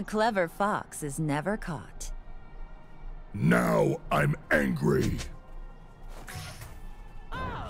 A clever fox is never caught. Now I'm angry. Oh, hello!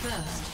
Blood.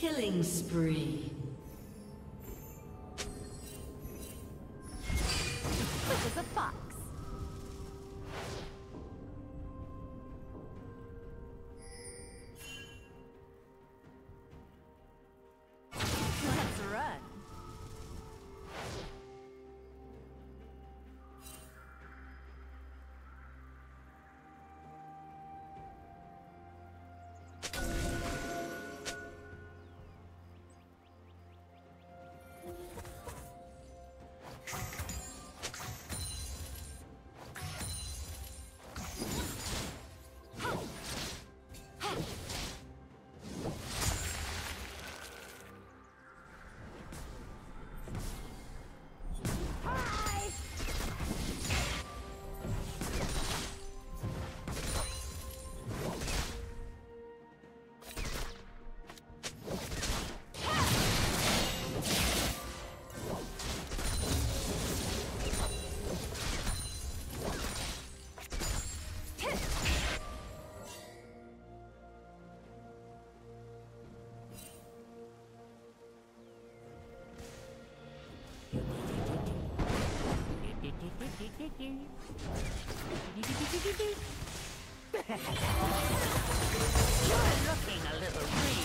Killing spree. Quick as a fox. Let's run. You're looking a little green.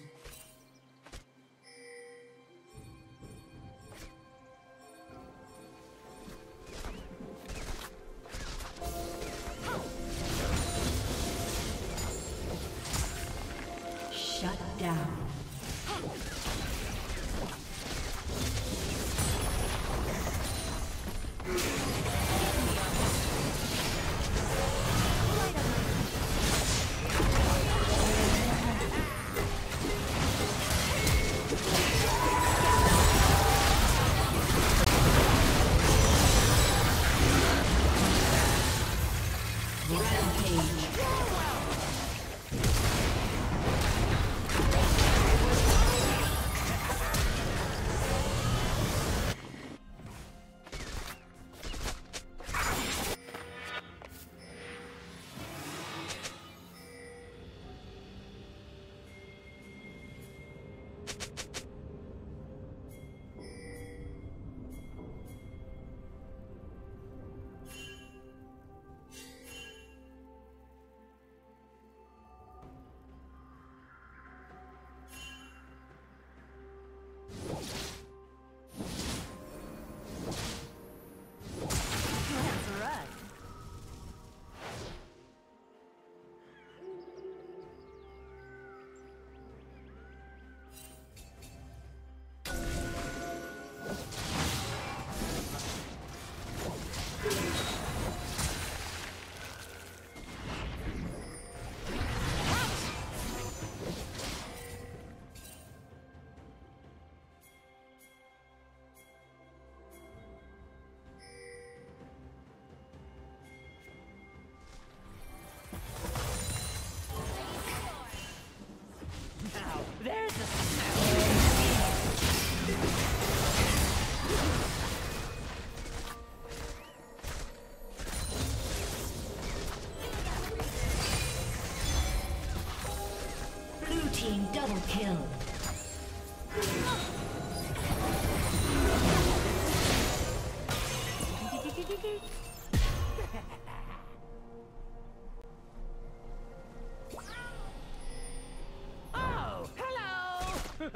down. Kill. Oh, hello.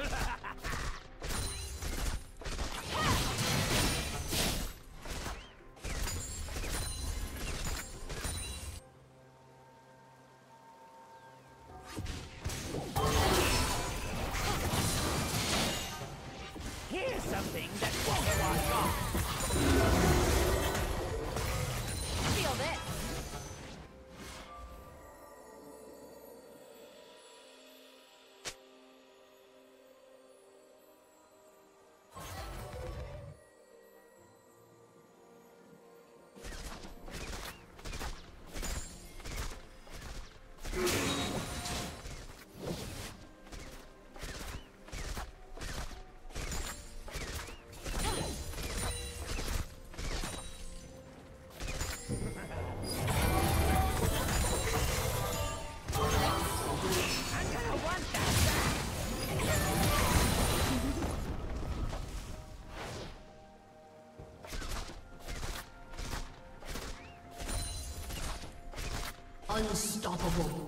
Unstoppable.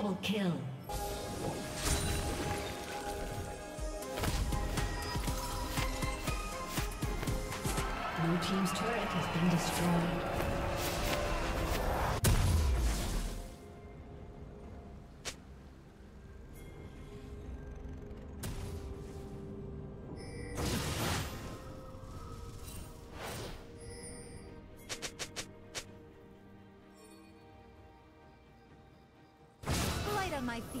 Double kill. Blue team's turret has been destroyed. My feet.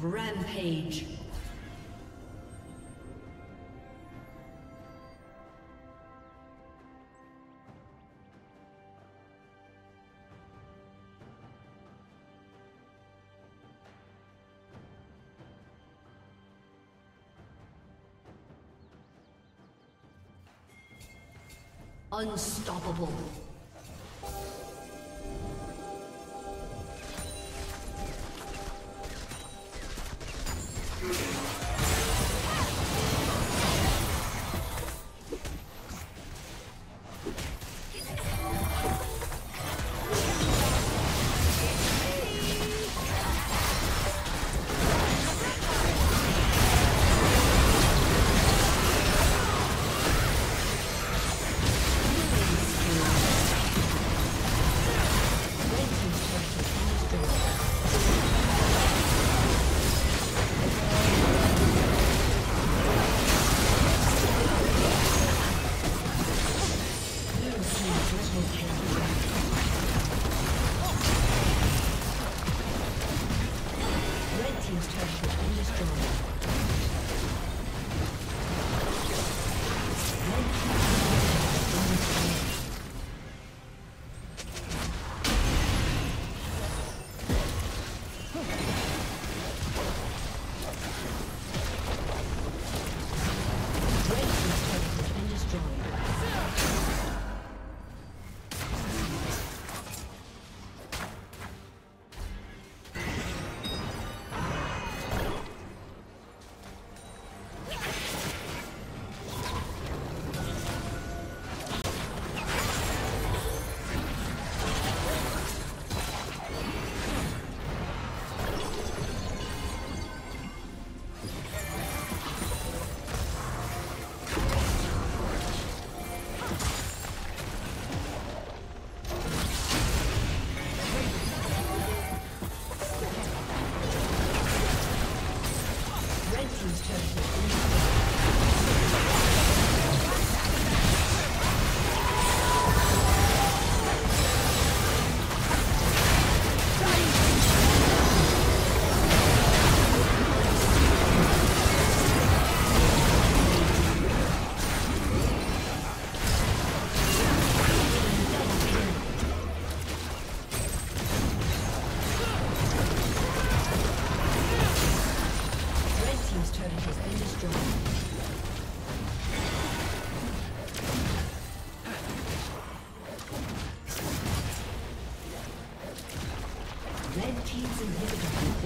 Rampage. Unstoppable. Red team's turret has been destroyed.